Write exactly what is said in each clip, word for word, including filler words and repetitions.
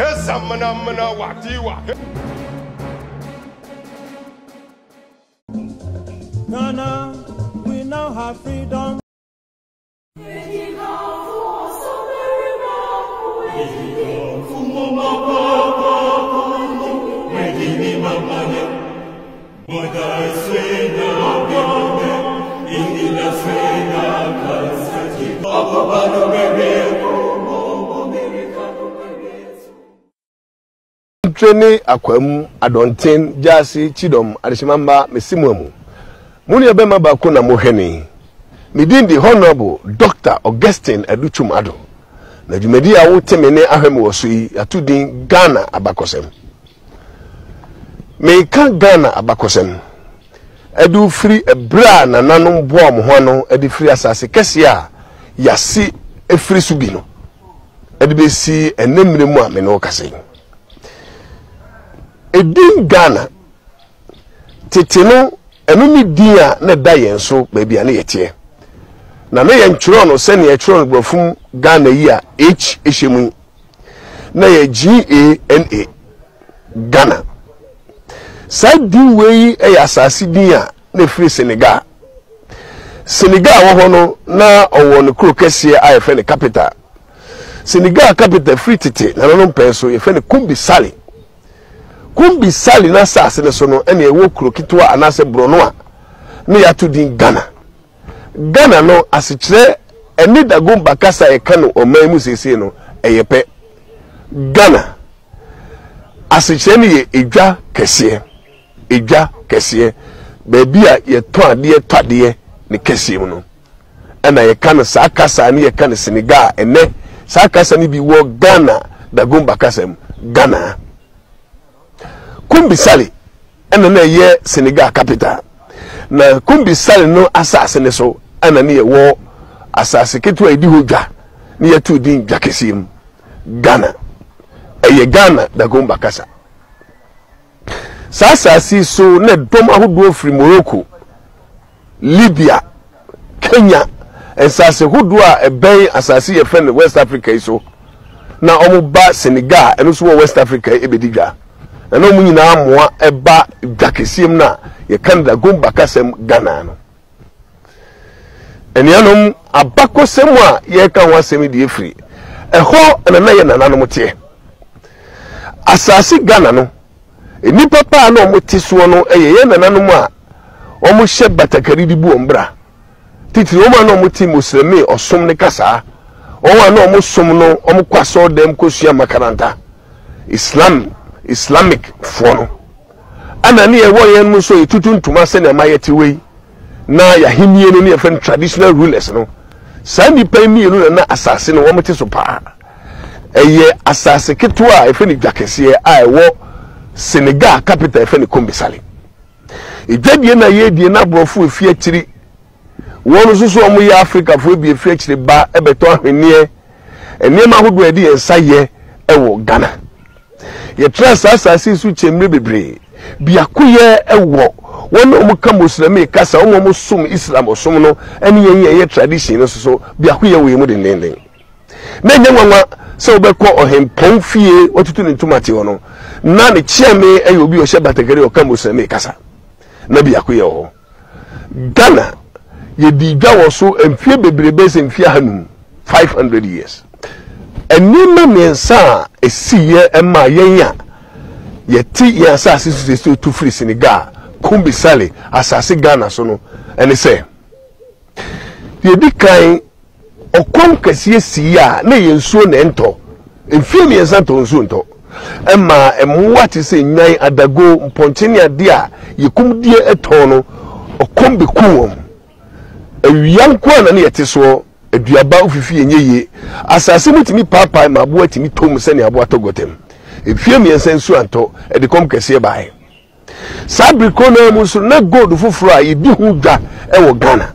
Ghana, we now have freedom. Training akwam adonten jasi chidom arishimamba mesimwamu muni abema bakuna moheni midin the honorable Doctor Augustine Aduchum Ado na jumedi awu temene ahwemu osui atudin Ghana Abakosem me kan Ghana Abakosem edu free ebra na nanum boam ho no edu free asase kese a yasi efri subi no edu besi enemremu amene okase edin Ghana teteno enumi dia na da yenso baby ana yete na na yentro no se na yentro gbofum Ghana yi a h ehemu na ye g a n a Ghana said din we e asasi din a na firi Senegal Senegal wo ho no na owo ne kro kese a ye fe ne capital Senegal capital free tete na no penso ye fe ne Kumbi Saleh Kumbi Saleh na sase ne so no ene ewo krokito a na se brono a ne ya tudin Ghana Ghana no asikire ene dagom bakasa e ka no oman mu sese no eye pe Ghana asikire ne ye edwa kese edwa kese ba bia ye to ade tade ne kese mu no ene ye ka no sa kasa ne ye ka ne Senegal ene sa kasa ne bi wo Ghana dagom bakasa mu Ghana Kumbi Saleh ene na ye Senegal capital na Kumbi Saleh no asase ne so ana ne ye wo asase keto edi hodwa ne ye to din dwakesim Ghana eye Ghana da gomba kasa sasa si so na dom ahodo ofri Morocco Libya Kenya asase hodo a eben asase ye fene West Africa iso na omo ba Senegal eno so West Africa ebediga eno mu nyina amoa eba dakesiem na ye Canada gomba kasem Ghana no enianom Abakosem a ye ka ho asem die free eho enana ye nananom tie asase Ghana no eni papa na omoti so no eye ye nananom a omo hye batakari di bu ombra titiri omo na omoti muslimi osom ne kasa omo na omo som no omo kwaso dem kosua makaranta Islam Islamic fono anani ewo yen mu so itutuntuma se na mayeti we na yahimie no ne fren traditional rulers no sani pemi no na asase no womte so pa eye asase keto a efe ni jakese a ewo Senegal capital efe ni Kumbi Saleh ejadie na ye die na brofu efi akiri wono susu omo ye Africa fo bi efi akiri ba ebeto ahwenie enie ma hodo edi ensaye ewo Ghana ye trasa asasi su chemre bebre biakoye ewo wona omuka muslimi kasa wona musum Islam osum no ene yenye ye tradition no so biakoye we mu de nenden na nyanwa se obekọ ohempon fie otutu ne ntumati wono na ne chiame ayo bi ohye batakari oka muslimi kasa na biakoye ho Ghana ye di dwa wo so emfie bebre base emfie hanum five hundred years enima mensa esiye ema yenya yeti ya asase sisi to free Senegal Kumbi Saleh asase Ghana so no ene se yedikan okwam kasiye siya na yensuo na ento emfie mensa to nsuo nto ema emwati se nyan adago mponchenia dia yekum die eto no okombe kuwom ewianko na ne yeteso eduaba ofifi enyeye asase mutimi papa mabu atimi tom se ne abo atogotem efie miensa nsu anto e de kom kese bae sabri kono musu na gold fufura a yedi hudwa e wo Ghana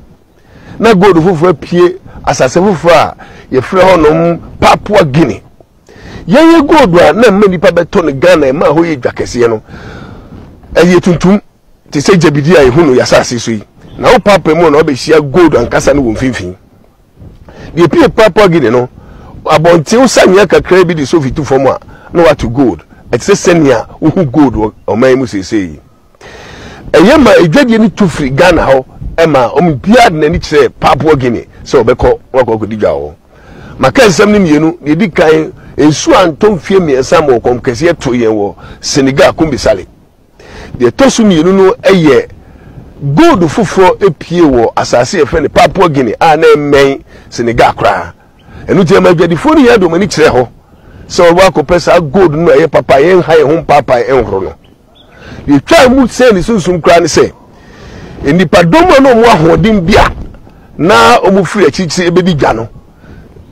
na gold fufura pie asase fufura ye frɛ honom Papua Guinea yeye gold a na mani pa beto ne Ghana ma ho ye dwa kese no e ye tuntum ti se jabidi a ye hunu yasase so yi na wo papa mu na obehia gold ankasa ne wo mfimfim de pie Papua Guinea no abonti usanya kakra bi de so vitu for mu a na what good et se senia wo good o man mu sesei eye ma edwadie ni tu free Ghana ho e ma o mbia de nani kire Papua Guinea so obekọ wakọ di gwawo maka nsam ni mienu ne di kan ensu antom fie miensa mo komkese toye wo Senegal Kumbi Saleh de tosu mienu no eye good foforo epie wo asase efe ne Papua Guinea a na men Senegal kra enu ti ma gwadifo ni yado mani kire ho so wakopesa good no eye papa yen ha ye ho papa enhoro no le twa mu se ni sunsun kra ni se enipadomo no mu ahoden bia na omufiri akyikyire ebedi gwa no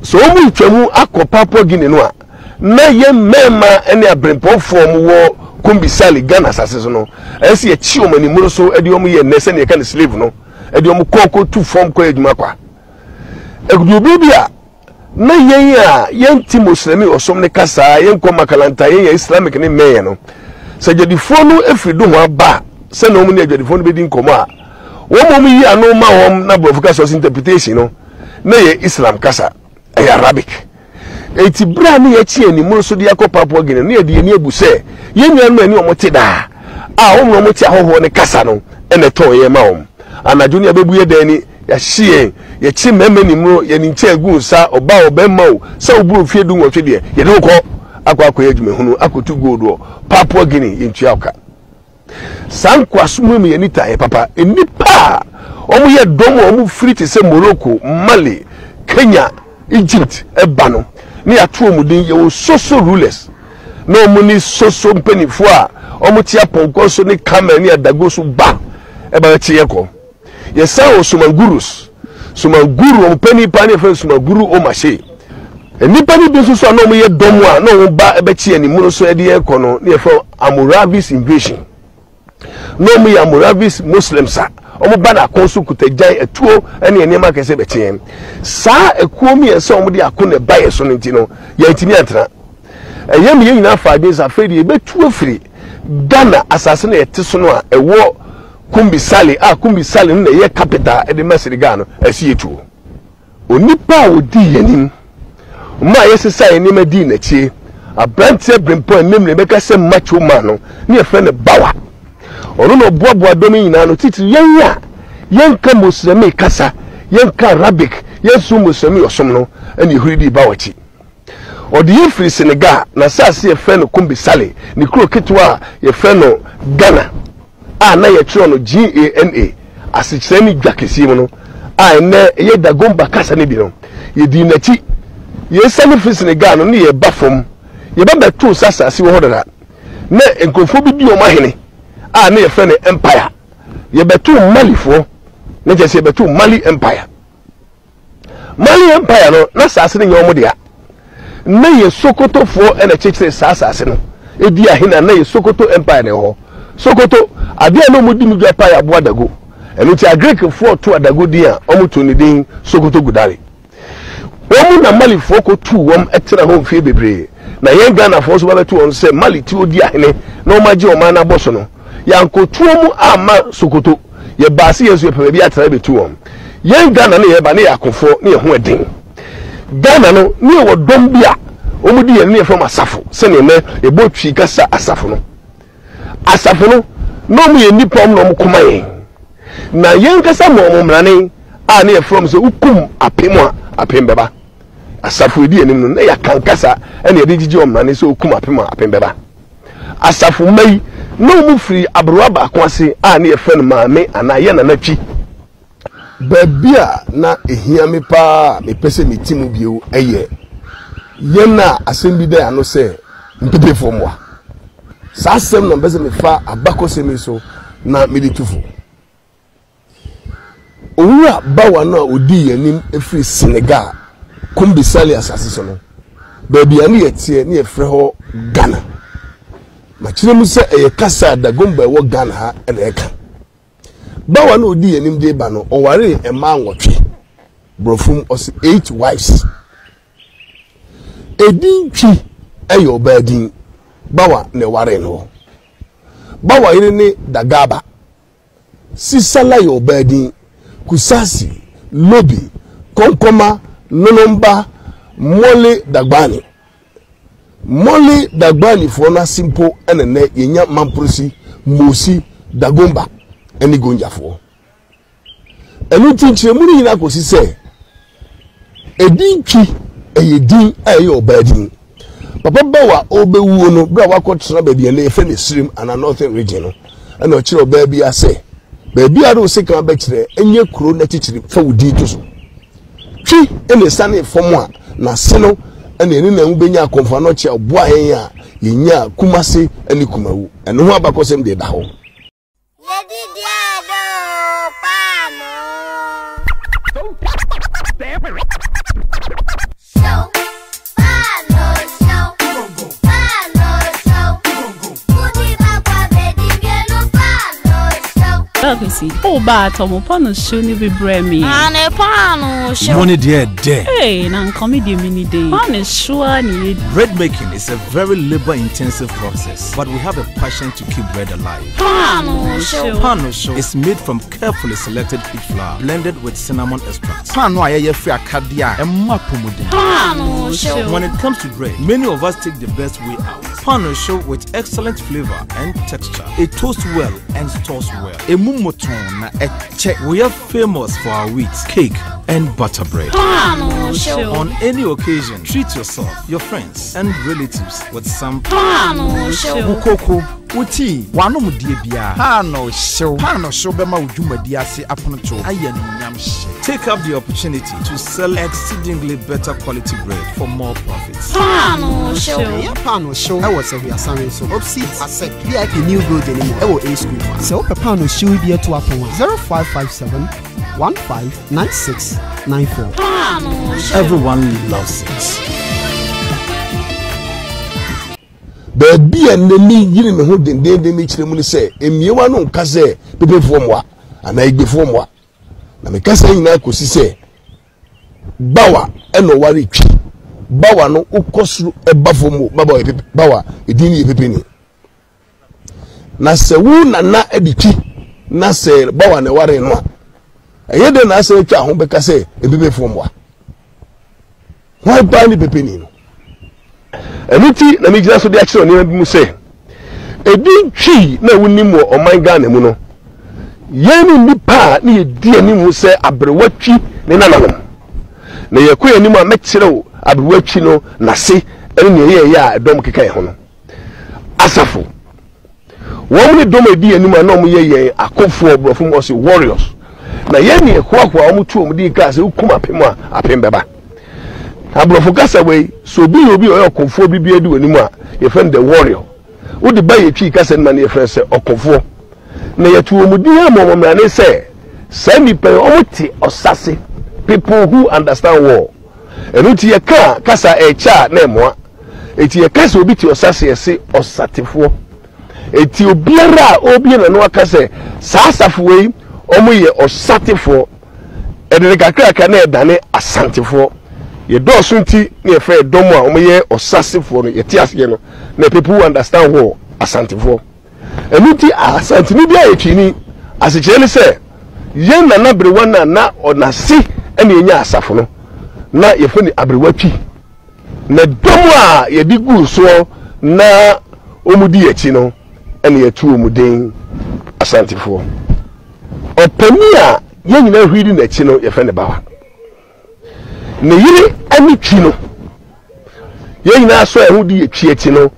so omu twamu akọ Papua Guinea no a na ye mema ene abrempon form wo Kumbi Saleh Ghana asase so no ese ye chi omani mu so edi omu ye nese ne ka ne slave no edi omu koko tu form ko eduma kwa egdu bibia na ye ya ye ntimoslemi osom ne kasa ye nko makalanta ye islamic ne meye no sajadifo no efridu ho aba se na omu ne ajadifo no bedi nkomo a wo mu yi anu ma hom na brofuka so interpretation no na ye islam kasa ay Arabic eti bra na ye chi eni mu so di akopa po gine na ye di eni abuse ye nwan mani omo te da a wo mu te ahoho ne kasa no ene to ye ma hom anadwoni abebu ye dani ya hie ye chi meme ni mu ye ni nche agun sa oba obema o sa oburu fie du nwotwe de ye de ko akwa akwa adwuma hunu akotu godo Papua Guinea yentua oka san kwasumu me ye ni ta ye papa eni pa omo ye domo omo free te se Morocco Mali Kenya Egypt ebano ni atu omudin ye social rulers na omuni social mpenifo a omuti aponko so ni camera ni adago so ba eba chi yeko ye say osumagurus sumaguru ompeni pani fe sumaguru o mache eni pani bi so so na omuye domo a na o ba eba chi ani mu so ede yeko no na ye fo Amuravis invasion na omuye Amuravis Muslims a omo ba na konso kutajan atuo ene ene ma kese bechen sa ekuomi ense omo de akone baye so nti no ya ntimi antra eye mi nyina faade sa fedi e betuo firi Ghana asase na yete so no a ewo Kumbi Saleh a Kumbi Saleh na ye capital e de mesiri Ghana asi etuo onipa odi yenim ma yesi sa ene ma di na chie abrantie brempo enem ne beka se macho ma no na ye fene bawa ono no boaboa do mi nyina no titiri yenya yenka muslimi kasa yenka Arabic yesu muslimi osum no ani huridi ba wachi odi ye firi Senegal na sase ye fere no Kumbi Saleh ni kro ketwa ye fere no Ghana a na ye tro no G A N A asichemi jakesi mu no a na ye dagomba kasa ne bi no ye di nachi ye sane firi Senegal no ne ye bafom ye ba betu sasa si wo dara na enkofo bi bi o mahene ah ne fere ne empire ye betu Mali fo ne je se betu Mali empire Mali empire no na sase ne nyomo dia na ye Sokoto fo ene chechire sase no edi ahina na ye Sokoto empire ne ho Sokoto ade no mudi mu dwa empire bo adago enu ti Greek fo to adago dia omuto ni din Sokoto gudare omu na Mali fo ko tu wom etira ho fie bebre na ye Ghana fo so ba betu on se Mali ti odi ahine na o maji o man na boso no yanko tuomu ama Sokoto ye basi yesu pe bi atara be tuom ye Ghana ne ye ba ne yakofo ne ye ho adin Ghana no ne wo dom bia omudi ye ne from asafo se ne me e botwi kasa asafo no asafo no no mu ye nipom no mu koma ye na ye nkasa mo mo mrane a ne from se ukum apem a apem beba asafo di enim no ne yakankasa ene ye digiji omrane se ukum apem a apem beba asafo mai no mu firi abroba kwase a na ye fere maame ana ye na natwi ba bia na ehia me pa me pese me timu bio eye ye na asembi da no se mpepefo mo sa asem no bese me fa Abakosem so na me ditufo owura ba wa na odi yanim efiri Senegal Kumbi Saleh asase so no ba bia na ye tie na ye fere ho Ghana machire mu se eye kasa da gomba wo Ghana ha na eka ba wa na odi yanim de ba no oware e ma nwotwe brofum os eight wives edin twi eyo ba din ba wa ne ware no ba wa ire ni dagaba sisala yo ba din kusasi lobi konkoma nonomba Mole Dagbani. Mole Dagbani fona simple enene yenya mamprosi mosi dagomba eni gonja fo. Enu tinche muni yina kosi se. Edin ki eyedin ayo badin. Papa bawa obe wuono bra wakotra baby ene efe ne stream and a northern region. Eno chiro baby ase. Baby ado se kan ba kire enye kro na tichiri fa wudi to so. Twi ene sane fomo a na seno ene ene na ubenya akomfa no che oboa hen a yenya kumase ene kumawu. Eno ho Abakosem de da ho. Yedi diado pano. So oh, but I'm upon a shiny vibrami. And a pan, shiny dear day. Hey, and come in the mini day. On a shiny bread making is a very labor intensive process, but we have a passion to keep bread alive. Panosho. Panosho is made from carefully selected wheat flour blended with cinnamon extract. Panoya free acadia and mapumude. Panosho. When it comes to bread, many of us take the best way out. Panosho with excellent flavor and texture. It toasts well and stores well. We are famous for our wheat, cake, and butter bread. Panosho. On any occasion, treat yourself, your friends, and relatives with some Panosho. Uti wano mudie bia Panosho Panosho bema ujuma diase aponocho ayanyamshe. Take up the opportunity to sell exceedingly better quality bread for more profits. Panosho yeah, Panosho I was a we are selling so upseats accept we are a new road anymore I will a school so a Panosho be to apple zero five five seven one five nine six nine four. Panosho everyone loves it. Baby and the me giving me holding day the me chile muli say emiwa no kaze pepe formwa ana igbe formwa na me kasa ina ko si say bawa eno wari twi bawa no ukosru eba formu baba e pepe bawa edini e pepe ni na se wu na na ediki na se bawa ne wari no eyede na se twa ho be kasa e pepe formwa why buy ni pepe ni no. Emiti na migina so de akire oni bi mu se edin twi na woni mu o man Ghana mu no yeni nipa na yedi ani mu se abrewatwi ne nanano na yekoye ni mu a mekire o abrewatwi no na se ene ne ye ya dom keka ye ho no asafo wo mu dom edi ani mu na mu ye ye akofo obrofo mu se warriors na yeni ekwa kwa o mu tu o mu di ka se ukuma pem a apem beba Abrofokasa way, so be you be or comfort be a do anymore. Your friend the warrior. Would the buy a cheek as and money friends or comfort? Nay, to Mudia Moman say, send me priority or sassy people who understand war. And uti a car, Casa a child, Nemo. It's your case will be to your sassy say or satifo. It's your beera, Obian and Wakase, Sassafway, Omoye or satifo. And the Kakra canne dane a santifo. Your door soon tea near fair domo, omoye or sassy for your tears, you know. The people who understand war are santifo. And you tea are santinibia chini, as a jelly say. Yen and abrewana na or na si, and ye ya safono. Na ye funny abrewachi. Na domoa ye digu so na omudi chino, and ye two mudin a santifo. Or penia, yen never reading the chino, your friend about. Ne yiri ani chino ye nyina so ehu di etwiechi no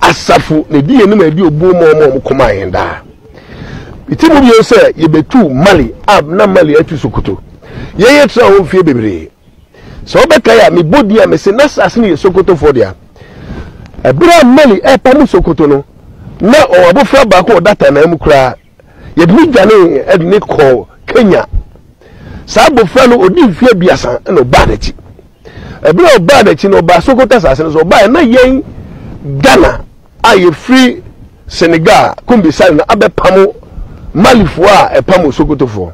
asafu ne di enu ma di obo mo mo mo koma yenda itimu bi o se ye betu mali ab na mali atu sokoto ye ye tra ho fie bebre so be kai a me bodi a me se na sase ne sokoto for dia ebra mali e pa mu sokoto no na o abofra ba ko data na mu kra ye bi gane e ne ko Kenya Sabo fellow odi fie biasa na oba dachi ebi oba dachi no ba sokota sase no oba na yen Ghana aye free Senegal Kumbi Saleh na abepamo malifo a epamo sokoto fo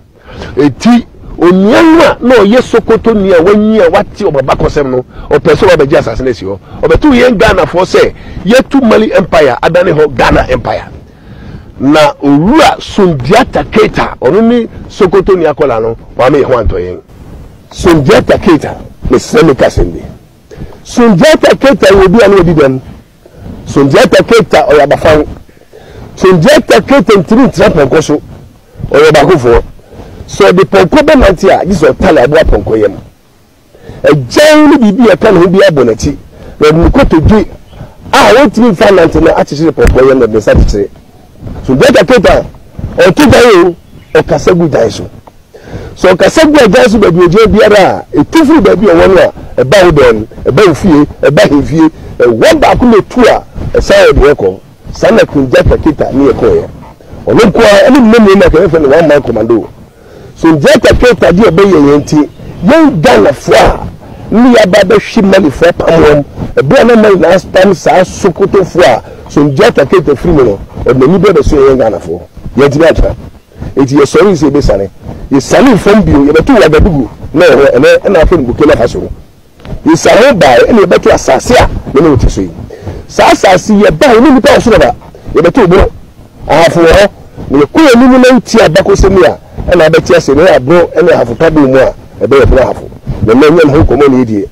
eti onyanwa na oye sokoto ni a wanyi a wati Obakosem no opeso wa beji asase na si ho obetu yen Ghana fo se yetu Mali empire adane ho Ghana empire na owura Sundiata Keta onumi sokoto ni akola no wa me ho antoyen Sundiata Keta me sele kasende Sundiata Keta will be already them. Sundiata Keta or Abafang. Sundiata Keta and three trap on Kosho or Abakufo. So the Ponkoba Mantia is a Talabra Ponkoyam. A generally be a plan who be a bonnet. When we go to do, I want to be found until the attitude of Ponkoyam of the Saturday. Sundiata Keta or Tudayo or Kasabu Daiso. So Kasabu Daiso will be a Biara, a two food baby or one year. A bow down, a bow fee, a bow fee, a one back on the tour, a side worker, Sana Kundiata Keta near Koya. Or no choir, any memory like a one man commando. So Sundiata Keta dear bay and tea, young Ghana foie, near Baba Shimani for Pamon, a Brahman last time South Sokoto foie, Sundiata Keta Frimino, or the new brother so young Ghana for. Yet matter. It is sorry, say Bessane. It's Sally from you, you're two other boo. No, and I think Bukina Hasso. You say by any better assassina, you know what you say. Sassassi, you're by any person of that. You're the two bro. After all, you're queer Tia Bacosemia, and I bet you say, bro, and I have a problem more, a bit of raffle. The men who come on idiot.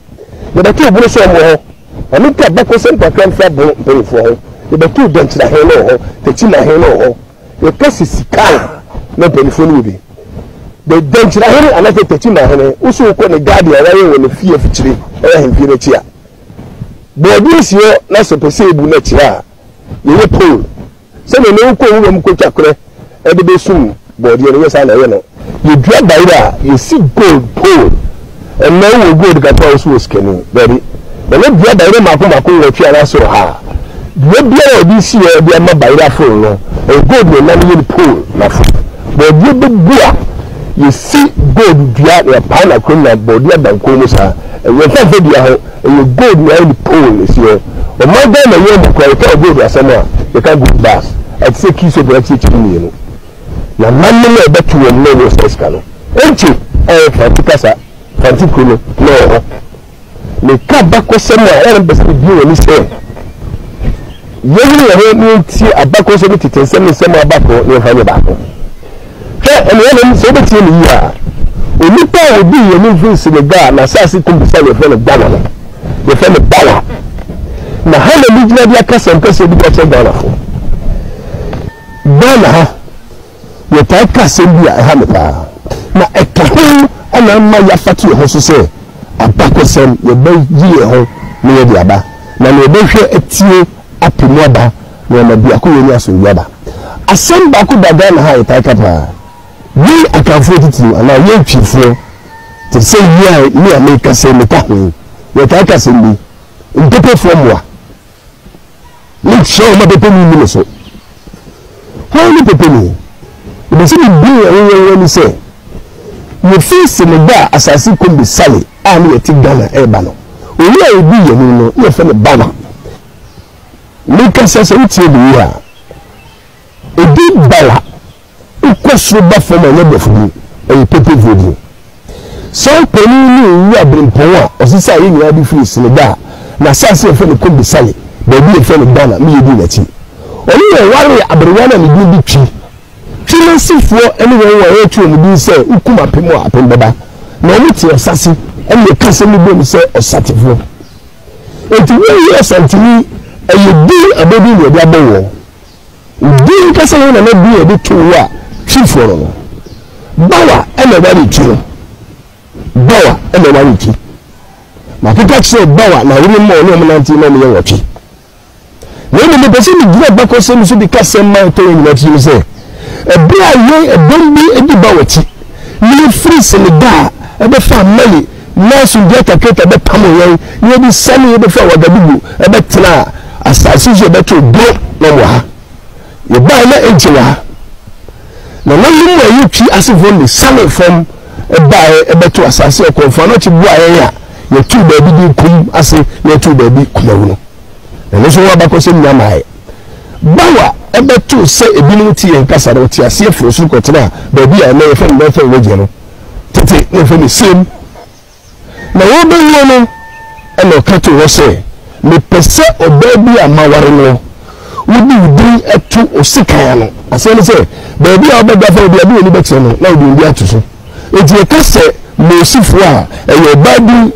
You're the two bro somewhere. I look at Bacosem for Cranford Bone for home. You're the two dents that hello, the China hello. Your case is car, no telephone with me. The danger I heard another teaching my honey, also called a guardian when the fear of tree, and him here. But this year, not so possible next year. You will pull. Send a no call room coachacre, and the soon, but you know, you drop by that, you see gold, gold, and now you go to the house who is scanning, very. But let the other man come and call the chair and so hard. Let the other this year be a man by that phone, and gold will not even pull, nothing. But you be you see gold via a pan of criminal body and commissar, and you can't video and you go behind the pole is here. Or my damn, a young girl can't go there somewhere, you can't go back. I'd say kiss of Brexit Union. Now, mamma, I bet you a man was a scandal. Ain't you? I can't take us up. Fancy Kuno, no. They cut back with somewhere and best with you and his head. You don't see a back or seventy and send me somewhere back or no hand back. And when so much in the yard, when you tell me you move to the garden, I saw it to be said, your friend of Dana, your friend of Dana. Now, how do you get your cousin person to get your Dana? Dana, your type cousin, you are a hammer. Now, a canoe and a man, your fatty, who say, a Abakosem, your boy, dear home, near the Abba. Now, your boy, a tear up in Yaba, when I be a cool nurse in Yaba. I sent back to Dana, I take up her. We are confronted you, and I want you to say, yeah, me and make us say, me, what I can say, me, and get it from what? Make sure my opinion is so. How do you opinion? It is only blue and when you say, you face in the bar as I see Kumbi Saleh, and you take down an airbano. We will be, you know, you're from the banner. Make us say, it's you, we are. A deep banner. Back from a number of you and people with you. So, Penny, you have been poor, or since I knew I'd be free in the bar. Now, Sassy and Fanny could be Sally, but be a friend of Dana, me, you do that. Only a worry about one and you do be cheap. She may see for anyone who are to be said, who come up in more upon Baba. No, it's your Sassy, and your cousin will be said, or Satifo. And to me, yes, and to me, and you do a baby with that bowl. You do the cousin and not be a bit too well. Bawa and a very true Bawa and a very true. My people say Bawa now, we more nominant in any other tea. When the person who grew back or seems to be casting my tone, what you say. A black way, a bumby, and the Bawati. You freeze in the bar, and the family, now so get a cut at the Pamoy, you'll be selling the flower, the boo, a better, as I see you better, blow no more. You buy my entire. Now, when you are you cheat as if only summer from a buy a better assassin or confounded wire, your two baby do come as if your two baby clone. And also, what about Yamai? Bawa, a better say a binity and Cassarotia, see for Sukotra, baby, I know from North Region. To take no from the same. Now, what do you know? And no cat will say, me perse or baby and Mawarino. Would you bring a two or six? I said, baby, I'll be back for the other election. Now, do you get to say? If you can say, no, see, and your baby,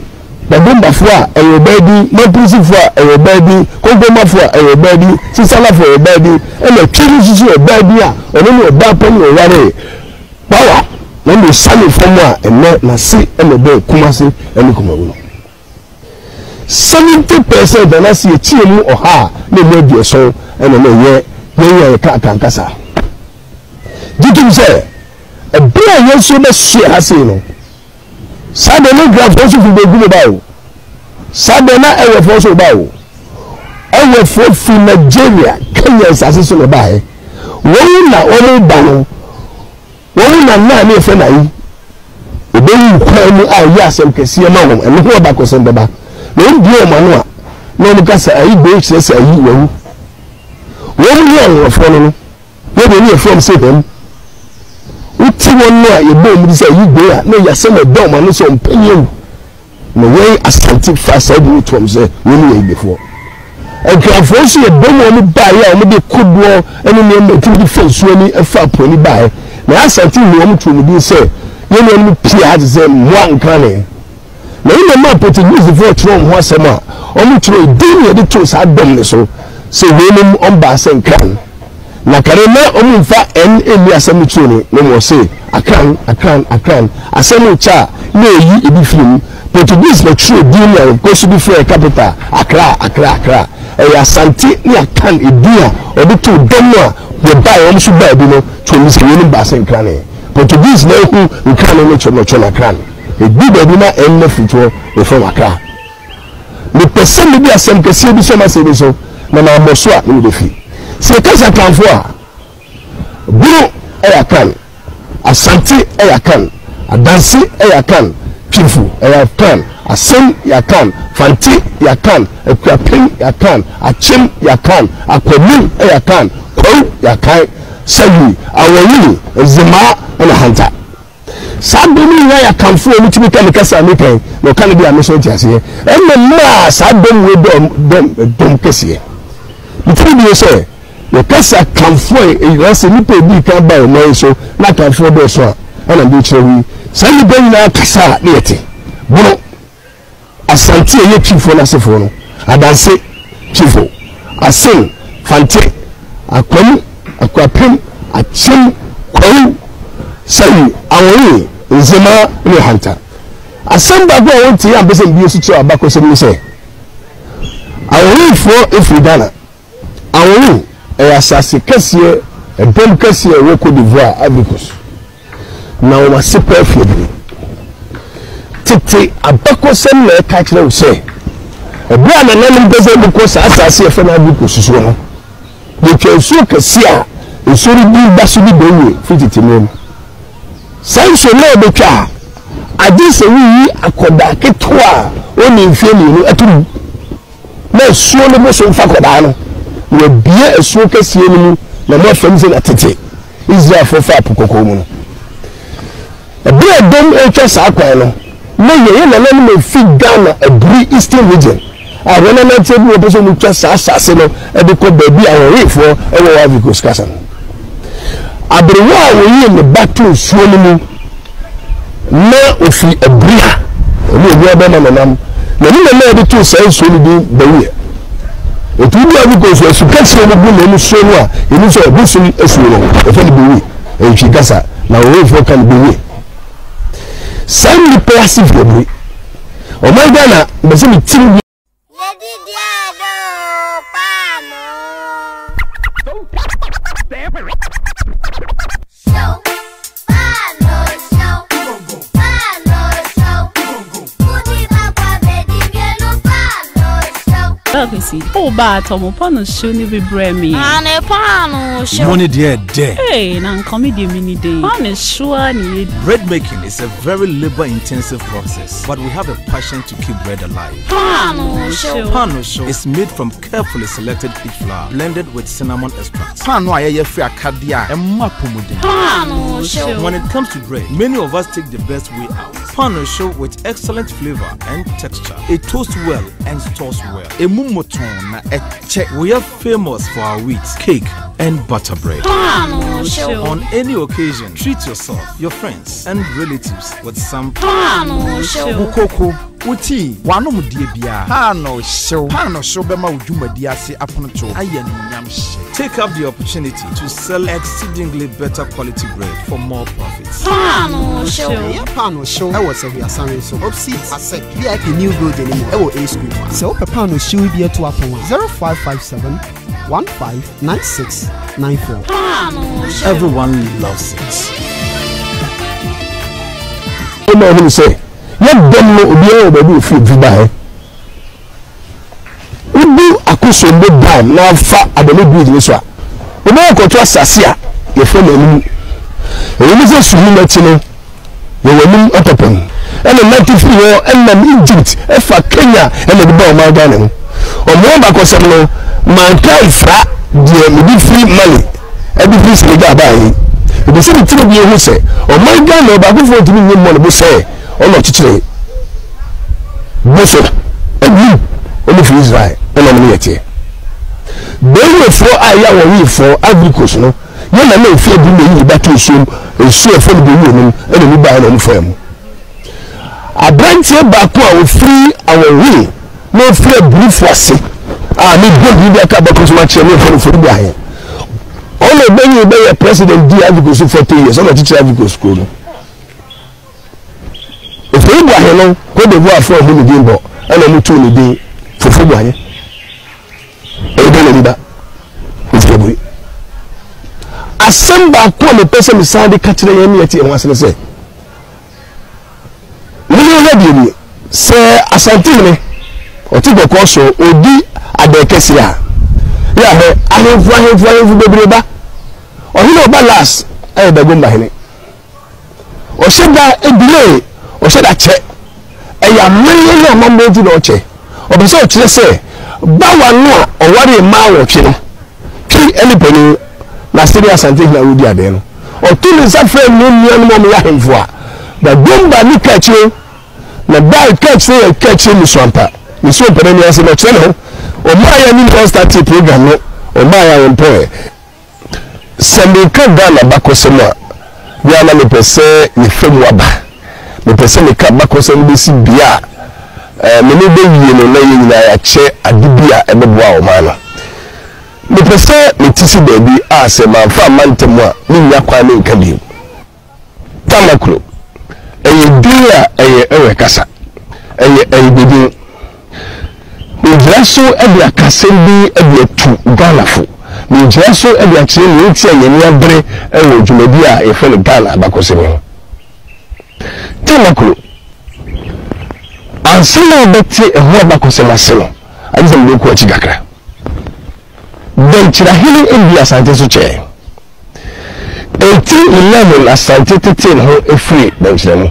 La bomba fois et le baby, le plusieurs fois et le baby, combien de fois et le baby, c'est ça la fois et le baby, et le chirurgien et le baby, on est le bas pour le waré. Voilà, on le salue pour moi, et moi, la C, et le B, commencer, et le commandement. seventy percent de la C, tu es mou, oh ah, les médias sont, et le meilleur, il y a un crack en casa. Dites-vous, et bien, il y a un sommet chez Hassino. Ça donne grave force pour le boulot. Ça donne un force au bao. On fait film Nigeria, Kenya, ça c'est sur le bail. On a un ballon. On a un ami fait naï. Et bien, on prend un yas et que si un homme, et on va pas s'en débattre. Mais on dit au manoir, non, le cas, ça a eu deux, c'est à vous. On a un frère. On a un frère, c'est bon. Outi wanoa yebo mudisa yibea no yasema doma no so mpenyewu no wey asanti fasa ebi utomze wili ya ibefo ekrafonsi yebomu wani baya omide kudwo eni niyembe timidi fensu eni efapu eni baya na asanti ni omu tumidi se yeni eni pia hati ze mwankane na ime maa poti nyuzi vwa chulo mwa sema omu chulo idini yedi chulo saa domne so se wini omba asenkane na karema omu mfa en emi asemi chuni nemo se akran akran akran asemi cha ne yi ebi film Portuguese na chuni dunia kosu bifre capital akra akra akra e ya santi ni akan idia obitu domwa webaye omu suba ebino chuni zikini mbasa nkrane Portuguese na yuku nkrane nechono chona akrane ebiba ebina enne fituo reform akra ni pesem ebi asemi kesi ebi soma sebeso na na moswa ni udefi. C'est quand ça t'en voit. Boulot est à Cannes. À santé est à Cannes. À danser est à Cannes. Pifou est à Cannes. À Sen est à Cannes. Fanti est à Cannes. Et puis à Pim est à Cannes. À Tchim est à Cannes. À Koumou est à Cannes. Kou est à Cannes. Salut. À Wayouni. Zema est à Hanta. Ça donne à Cannes. On utilise les cas américains. Le Canada a mis son tiers. Et même là, ça donne d'un caissier. Il faut bien ça. Le cas ça canfoué et il reste ni pédi quand bas au moins sur la canfoué de soi. On a dit que oui. Ça lui donne la cassa n'était. Bon, à sentir les chiffres là c'est faux. À danser, chiffres. À sing, fanti, à connu, à coapim, à chim, connu. Salut, à oui, zema le hanta. À samba go on tient besoin de bien situé à bas comme c'est. À oui faut et fidana. À oui. Et à ça, c'est qu'est-ce qu'il y a? Et bon, qu'est-ce qu'il y a au Côte d'Ivoire, à Bikos? Non, on va se faire fiévrer. Titi, à Bakosem, le quatre là où c'est. Et bien, on a même besoin de quoi ça, ça, c'est fait à Bikos, ce soir. Donc, il y a sûr que si, il y a sûr que si, il y a sûr que si, il y a sûr que si, ça, il y a sûr que si, à dire, c'est oui, à Koda, que toi, on est infini, et tout. Mais, sur le mot, c'est une fois Koda, non? Le bien est sûr que si nous, la mort faisait la tête. Ils ont fait faire pour Kokomono. Le bien est donc un chasse à quoi non. Mais il y a un homme qui gagne un bruit eastern region. Alors, on a même dit que nous sommes chasse à chasse et de quoi bébé à un riff et on a vu que ce casse. Après, on a eu le bateau sur nous. Mais on fait un bruit. On a eu un homme, madame. Mais nous, on a eu tout ça sur le bout de l'île. Et tout le monde a dit que ce qu'elle s'est dit, nous sommes là, et nous sommes là, nous sommes là, nous sommes là, nous sommes là, et puis comme ça, nous sommes là, nous ça nous place le bruit. Au moins, nous sommes là, nous sommes là. Oh, but I'm upon a shiny vibrami. I'm upon a shiny dear day. Hey, and I'm coming the mini day. I'm a shiny. Bread making is a very labor intensive process, but we have a passion to keep bread alive. Panosho. Panosho is made from carefully selected wheat flour blended with cinnamon extracts. Panosho. When it comes to bread, many of us take the best way out. Panosho with excellent flavor and texture. It toasts well and stores well. We are famous for our wheat, cake, and butter bread. Panosho. On any occasion, treat yourself, your friends, and relatives with some Panosho. Uti wanomu diabia Panosho Panosho bema ujuma diase aponato ayani nyamshe. Take up the opportunity to sell exceedingly better quality bread for more profits. Panosho Panosho I was a we are selling so obsits asset we are new building in Ewo A School. So Panosho will be at zero five five seven one five nine six nine four. Panosho everyone loves it. What do you say? Let them know where they do feel bad. We do a question down now. Far I don't do this one. We don't control Sasia. Your friend, the reason to be not in the women at open and the native war and the Egypt, and for Kenya and the bomb out on him. Or more because I know my wife, the free money, and the police will die. The same thing you will say, or my gun, or before doing one will say. On a titulé. Bofo. Et nous, on est fils d'Israël. On a mis à terre. D'ailleurs, faut aller à Wari, faut abricot, non? Il y en a même fait du milieu de bateau sur le sur le fond de l'eau, non? Et nous baillons nos femmes. À Brantford, Bakou a offert à Wari, nos frères bouffasses. Ah, mais bon, il y a qu'à Bakou se matcher, mais faut le faire bien. On est bien, il y a président d'Abricot sur forty years. On a dit Abricot school. If you go ahead, go to work for a woman game, but I don't to the day for food. I don't know that. I send back one person beside the catcher and me at the once and say, Lady, sir, as I tell me, or take a course or be at the Cassia. Yeah, I don't want him for everybody back. Or you know, but last, I had a gun by him. Or send that a delay. Or said that check. A young man, your mom, you don't check. Or so, let's say, Bawa no, or what a man watching. Three anybody, Nastasia Santik Narudia then. Or two is a friend, no young woman, Yahim for. The boom by me catch you, the bad catch there, catch him, Miss Swamper. Miss Swamper, then you ask him a channel, or my own constant program, or my own prayer. Send me cut down a back or summer. We are not per se, the film waba. The person who came back was a busy beer. Many babies in the night that I check at the beer and the boy man. The person who teaches baby as a man for a month to more, me not quite in Kabim. Tamacro, a dear, a Erecasa, a baby. We dress so every Cassabi every two Galafu. We dress so every train, you say, and you have bread, and you may be a fellow Ghana Abakosem. Tamaku, Anselo beti ehwa kusema selo, aliza mdoku wa chigakra. Dechira hili ebi asante suche. Eti eleven asante titin ho efri dechiremu.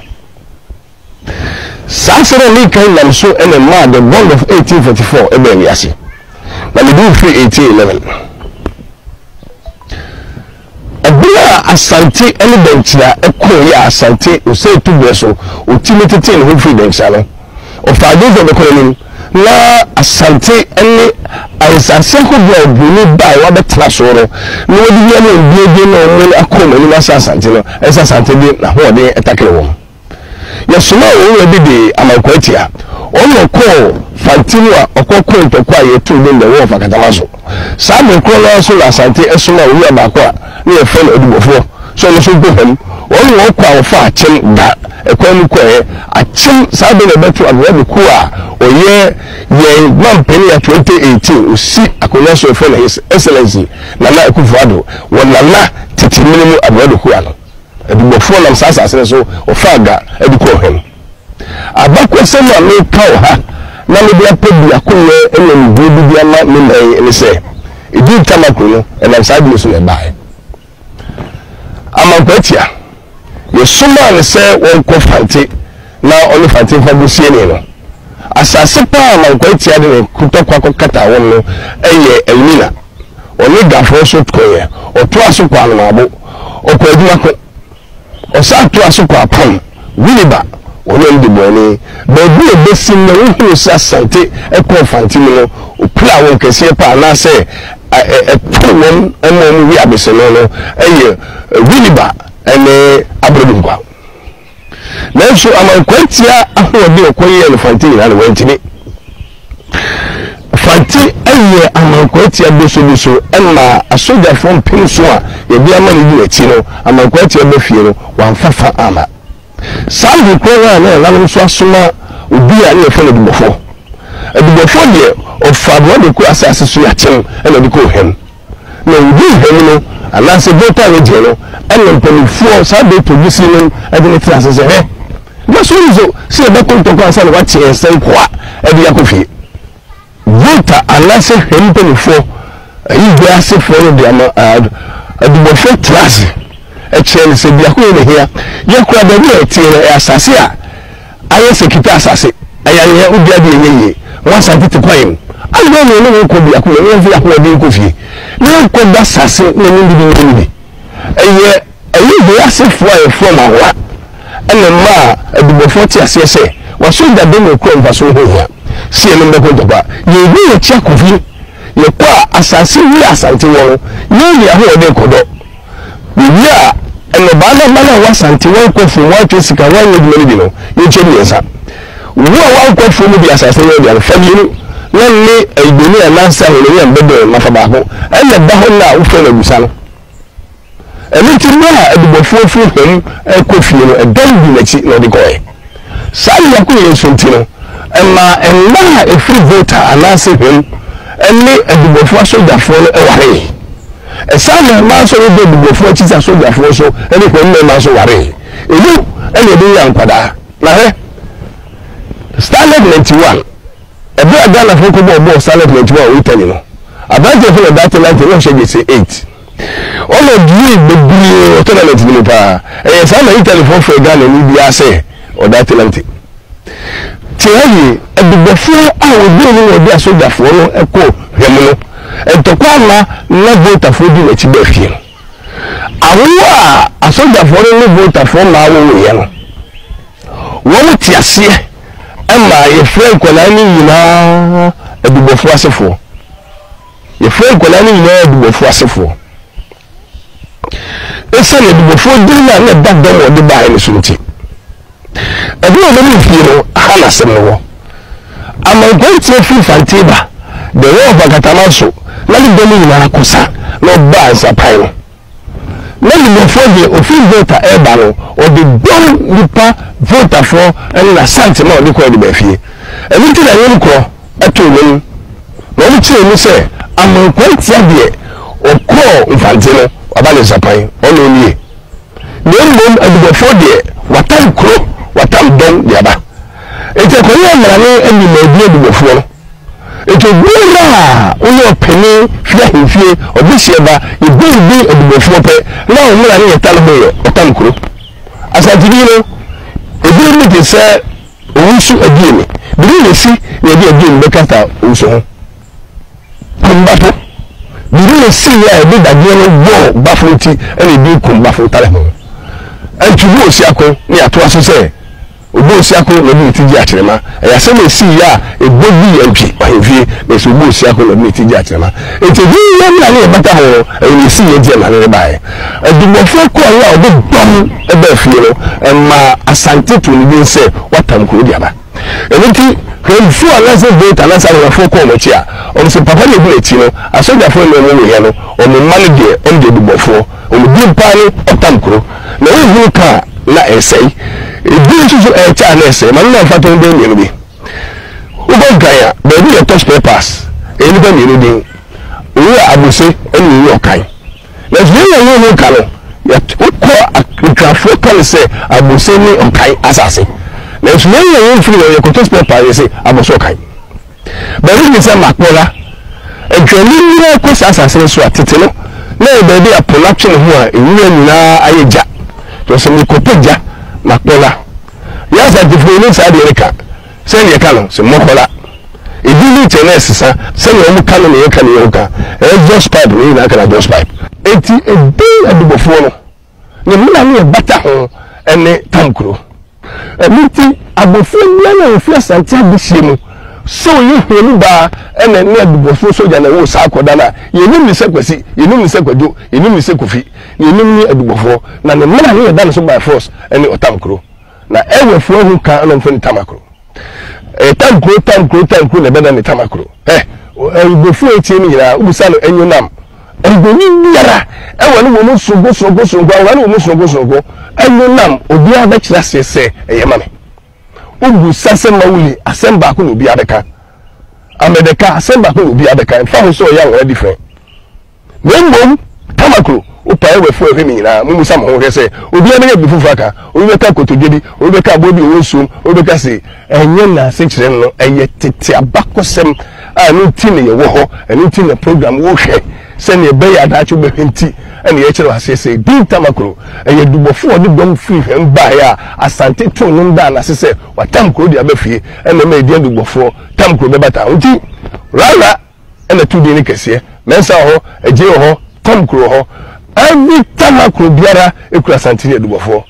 Sansero lika ina mshu ene mwa the bond of eighteen forty-four ebe yasi. Nalibu free eighteen eleven. Abia asante ele benchia ekwe ya asante ose tu beso ultimate ten hopefully benchalo ofadwe za bekoleni la asante ele asante ko bia buni bai wa betra soro ni wodi ya ni biege na omele akoma ni masa asante no esa asante bi na ho de etakele wo yesuma wo we bi amakwatia onye ko fantinua okoko ntokwa yetu ndende wo fakatamazo sabe ko la so asante esuma wo ya makwa ni efelo edubofo so no so gohem won won kwa ofa achen da ekwanu kwae achen sabe na betu agwe ku a oye ye man peni ya twenty eighteen osi akonya so efelo his excellency nana ekufuado wala la titimini mu agwe ku ala edubofo na msasa asere so ofaga edukohem Abakosem na me kaw ha na me bia pebi akoye enem bibi bia na me nei ele se idi tamakono ena sabe so e bai Amakwetia, your summa and say one confante now only fanting for Busiano. As I sit down, Amakwetia didn't Kutokata one, a Elmina, or Liga for Sotkoya, or Tuasuka Nabo, or Quaduaco, or Satuasuka Pam, Williba, or Lendiboni, but be a best in the room Sasante, a confantino, or Plawan Casepa, and I say. A woman, a woman, we are Bissano, a Williba, and a Abradumba. Nanso amankwantia ahode okoye elefante na lewentini. Fanti eye amankwantia boso boso enna asoja from Pensoa ye bia ma ni eti no amankwantia befie no wanfafa ama. Salu ko wa na la nso asoma obi a ne fele dubofo. Edubofo de ofabo de ko asase so ya chem ena de ko hem. Na obi hem no ala se beta we je no ena mpelifo sa de produce no edene trase se he. Na so nzo se be ko to ko asale wa che sen kwa edu yakofie. Vota ala se hem mpelifo yi de ase fo de ama edubofo trase. Echele se bia ko ne hia ye kura da bi etire asase a aye se kita asase aye ye obi abi yeye wa sa ti kwaim aye no no no ko bia ko ye fi akwa de ko fie na ko da asase ne ni bi ni bi aye aye bi asefo aye fo ma wa ene ma adubofo ti asese wa so da de me ko nfa so hoya se no me ko doba ye bi ye ti ko fie ye kwa asase wi asante wo ye ye ho de ko do bibia ene bana bana wasanti wako fu watu sika wanyo dimeli dino yecheni yesa uwa wako fu mubi asase yodi alfadini nani aidini ya nasa hulemi ya mbedo mafabako ene dahona ufele gusano ene timwa edibofuo fu hemu ekofino edambi mechi nodikoe sali yaku yesuntino ema ena efri vota anase hemu ene edibofuo soja fone ewarei Esana maso ebe bugofo chisa so gafo so eni ko nne maso ware. Elu eni ebe ya nkwada. Na he. Standard ninety-one. Ebe adana foko bo bo standard ninety-one we tell you. Abaje fele that ninety we shege say eight. Olo dui begbiri o tell let me pa. Eh sana yi telephone for Ghana ni bi ase o that ninety. Tiayi ebugofo awo bi ni obi aso gafo no eko hemu. Et to quoi la vote for du Etibefian. Awa, à son d'avoir le vote for la Ouyan. Walla Tiassi, Emma, et frère Colani, il a et du Bofois se fou. Et frère Colani, il a et du Bofois se fou. Et ça, le Bofois, il a le bac d'or de bain et souti. Et vous avez vu, il a la semaine. À mon point, c'est fou, Fantiba. De l'eau va Panosho. La ligne à la coussa, l'eau base à Payon. La ligne fondée au fil vote à Ebano, au de bon lipa vote à fond, elle n'a sentiment du coin de béfier. Elle était la même quoi, à tout le monde. L'on tient, nous sait, à mon coin tiabier, au corps ou valdino, à Banes à Payon, on est lié. L'homme à l'eau fondée, Watam Cro, Watam Don Diaba. Et à quoi elle m'a dit de fond. Et tu là, on est péné, fier, on dit bah, il dit bien et du bouffe. Là, on est allé à Talboy, au Tamcro. À sa divine, et bien, il dit ça, on se adime. Bien ici, il y a bien de Kata, où sont. Combattre. Bien ici, il y a bien d'agir, bon, bafouti, et les deux combattre au Talbon. Et tu vois aussi à quoi, il y a trois sociétés. Obo siako le miti di atrema e ya seme si ya e bobi empi wa hevi me so obo siako le miti di atrema e te di ya mi ale bata ho e ni si ye di na le bai e du mo fo ko ala obo bom e be fiero e ma asante to ni se watam ko di aba e nti he fu ala se de ta la sa wa fo ko mo ti a o se papa le bi eti no aso da fo le mo ye no o mo mali de o de du mo fo o mo bi pa ni otam ko na o hu ka la esei ibi tutu e ta na ese ma nna fa to nbe ni bi u ba gaya be bi e touch papers e ni ba ni ni din u abuse e ni yo kai na ji na yo no ka lo ya ko akrafo ka se abuse ni on kai asase na ji na yo yo firi yo ko touch papers e abuse kai be ni se makola e je ni ni ko asase so atetelo na be bi a production ho a e ni na ayeja to se ni ko peja makola ya za difuni sa de reka se ne kanu se mokola idili tenesi sa se ne mu kanu ne kanu yoka e just pipe ni na kala just pipe eti e dey adubofo no ne mu na ne bata ho ene tamkro e miti abofo ne na ofia santi abisi mu so ye helu ba ene ne adubofo soja na wo sa akoda na ye ni mi se kwasi ye ni mi se kwajo ye ni mi se kofi ye ni mi adubofo na ne mu na ne da na so by force ene otamkro na ewe fuwe huka ano mfuni tamakro e tamkru tamkru tamkru nebeda ni tamakro eh ugo fuwe chini ila ugo salo enyo nam ugo nini yara ewe ni wono sungo sungo sungo ewe ni wono sungo sungo enyo nam ubiyabe chila sese eye mame ugo sase mauli asemba akuni ubiyabe ka amedeka asemba akuni ubiyabe ka mfahu so yangu ya different mwembo tamakro upa ewe fuwe vimi nina mungu samu hongese ubiya mene bifufaka ubeka kutujedi ubeka bobi uusum ubeka si enye na sinchireno enye tete Abakosem anu tine ye woho anu tine program wohe senye beya adachi ube hinti eni yechero hasese dini tamakuru enye dubofuwa dubo mfife mbaya asante tu nunda anasese wa tamkuru di abefi ene meidien dubofuwa tamkuru bebata unti rara ene tudi ni kesye mensa ho ejeo ho tamkuru ho every time I could biara ekura santini do before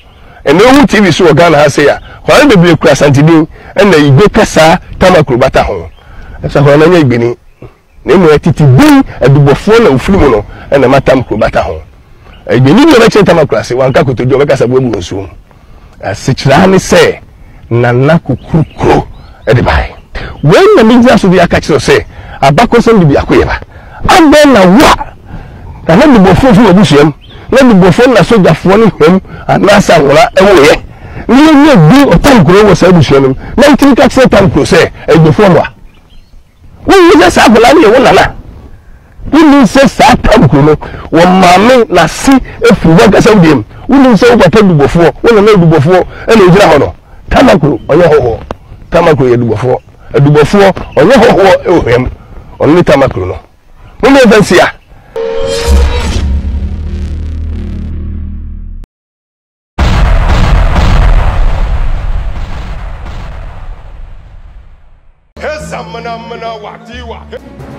and no T V so Ghana has here kwa be be ekura santini and na igbe kasa tamakuru bata ho e so ho na nya igbe ni na mu etiti bi adubofo na ofilimu no and na matamkuru bata ho igbe ni na che tamakuru ase wanka kotojo be kasa bo mu nso asichira ni se na na kokukro e de bai when na media so bi akachiro se Abakosem bi akoyeba ambe na wa and let the buffon from Abusham, let the buffon that sold the phone him, and Nasa Wala away. We may do a time grow was Abusham, nineteen cats a time crusade, and the former. We will just have a land in one another. We will say that time grow, or mammy, let's see if we work as a game. We will say what I do before, when I made before, and in Jahano, Tamaku, or Yaho, Tamaku, and before, and before, or Yaho, or him, only Tamaku. We may then see. Here's some manamana watiwa.